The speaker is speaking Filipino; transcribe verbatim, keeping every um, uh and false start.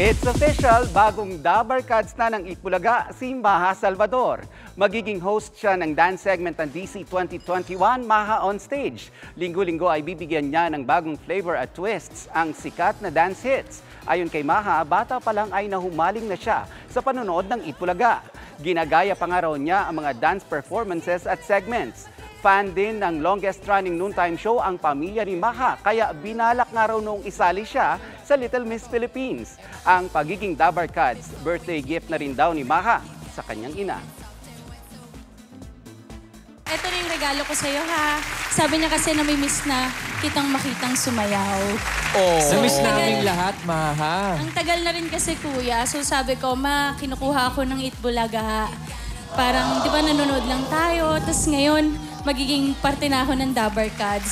It's official, bagong Dabarkads na ng Eat Bulaga, si Maja Salvador. Magiging host siya ng dance segment ng D C twenty twenty-one Maha Onstage. Linggo-linggo ay bibigyan niya ng bagong flavor at twists ang sikat na dance hits. Ayon kay Maja, bata pa lang ay nahumaling na siya sa panonood ng Eat Bulaga. Ginagaya pa nga raw niya ang mga dance performances at segments. Fan din ng longest-running noontime show ang pamilya ni Maja, kaya binalak nga raw noong isali siya sa Little Miss Philippines. Ang pagiging Dabarkads, birthday gift na rin daw ni Maja sa kanyang ina. Ito na yung regalo ko sa'yo, ha. Sabi niya kasi na may miss na kitang makitang sumayaw. Oh, so, miss naming lahat, Maja. Ang tagal na rin kasi, kuya. So sabi ko, ma, kinukuha ko ng Eat Bulaga. Parang, di ba, nanonood lang tayo. Tapos ngayon, magiging parte na ako ng Dabarkads.